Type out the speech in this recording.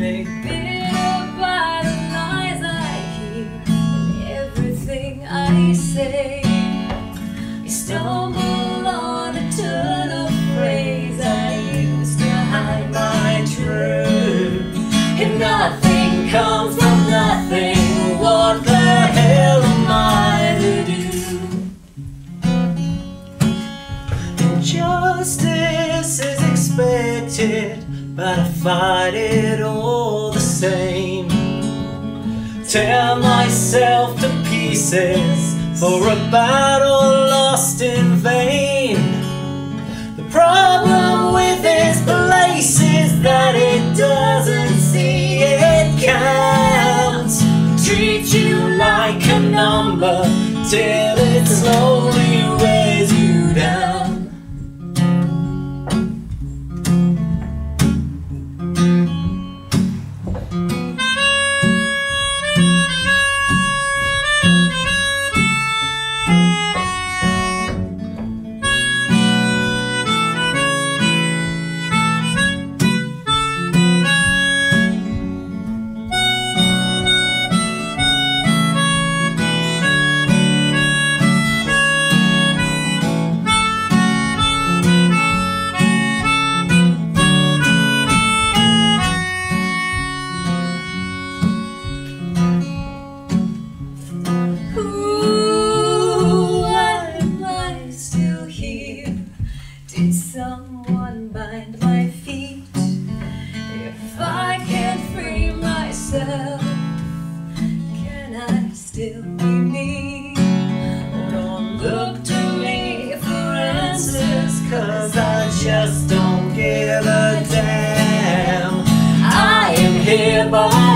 make me love by the lies I hear and everything I say. I stumble on a turn of phrase I use to hide my truth. If nothing comes from nothing, what the hell am I to do? Injustice is expected, but I fight it all the same. Tear myself to pieces for a battle lost in vain. The problem with this place is that it doesn't see it counts. Treat you like a number till it slowly weighs you down. Did someone bind my feet? If I can't free myself, can I still be me? Don't look to me for answers, 'cause I just don't give a damn. I am here by